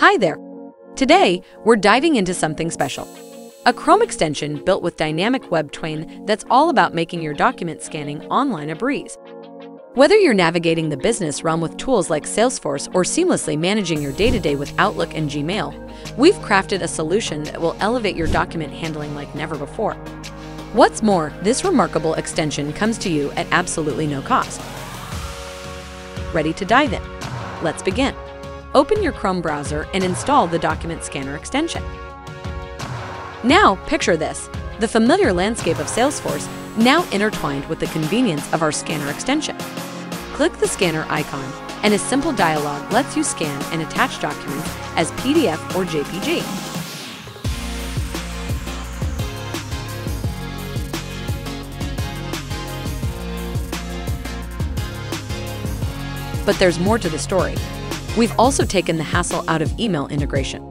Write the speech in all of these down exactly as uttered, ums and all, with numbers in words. Hi there! Today, we're diving into something special. A Chrome extension built with Dynamic Web TWAIN that's all about making your document scanning online a breeze. Whether you're navigating the business realm with tools like Salesforce or seamlessly managing your day-to-day with Outlook and Gmail, we've crafted a solution that will elevate your document handling like never before. What's more, this remarkable extension comes to you at absolutely no cost. Ready to dive in? Let's begin. Open your Chrome browser and install the Document Scanner extension. Now, picture this, the familiar landscape of Salesforce, now intertwined with the convenience of our scanner extension. Click the scanner icon, and a simple dialog lets you scan and attach documents as P D F or J P G. But there's more to the story. We've also taken the hassle out of email integration.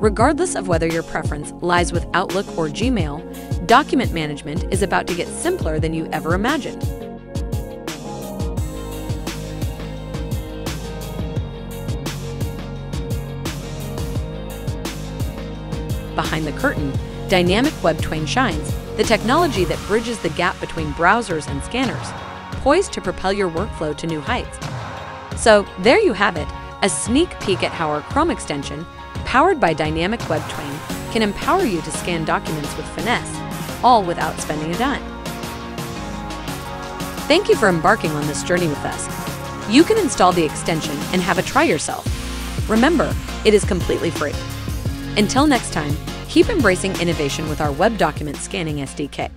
Regardless of whether your preference lies with Outlook or Gmail, document management is about to get simpler than you ever imagined. Behind the curtain, Dynamic Web TWAIN shines, the technology that bridges the gap between browsers and scanners, poised to propel your workflow to new heights. So, there you have it, a sneak peek at how our Chrome extension, powered by Dynamic Web TWAIN, can empower you to scan documents with finesse, all without spending a dime. Thank you for embarking on this journey with us. You can install the extension and have a try yourself. Remember, it is completely free. Until next time, keep embracing innovation with our web document scanning S D K.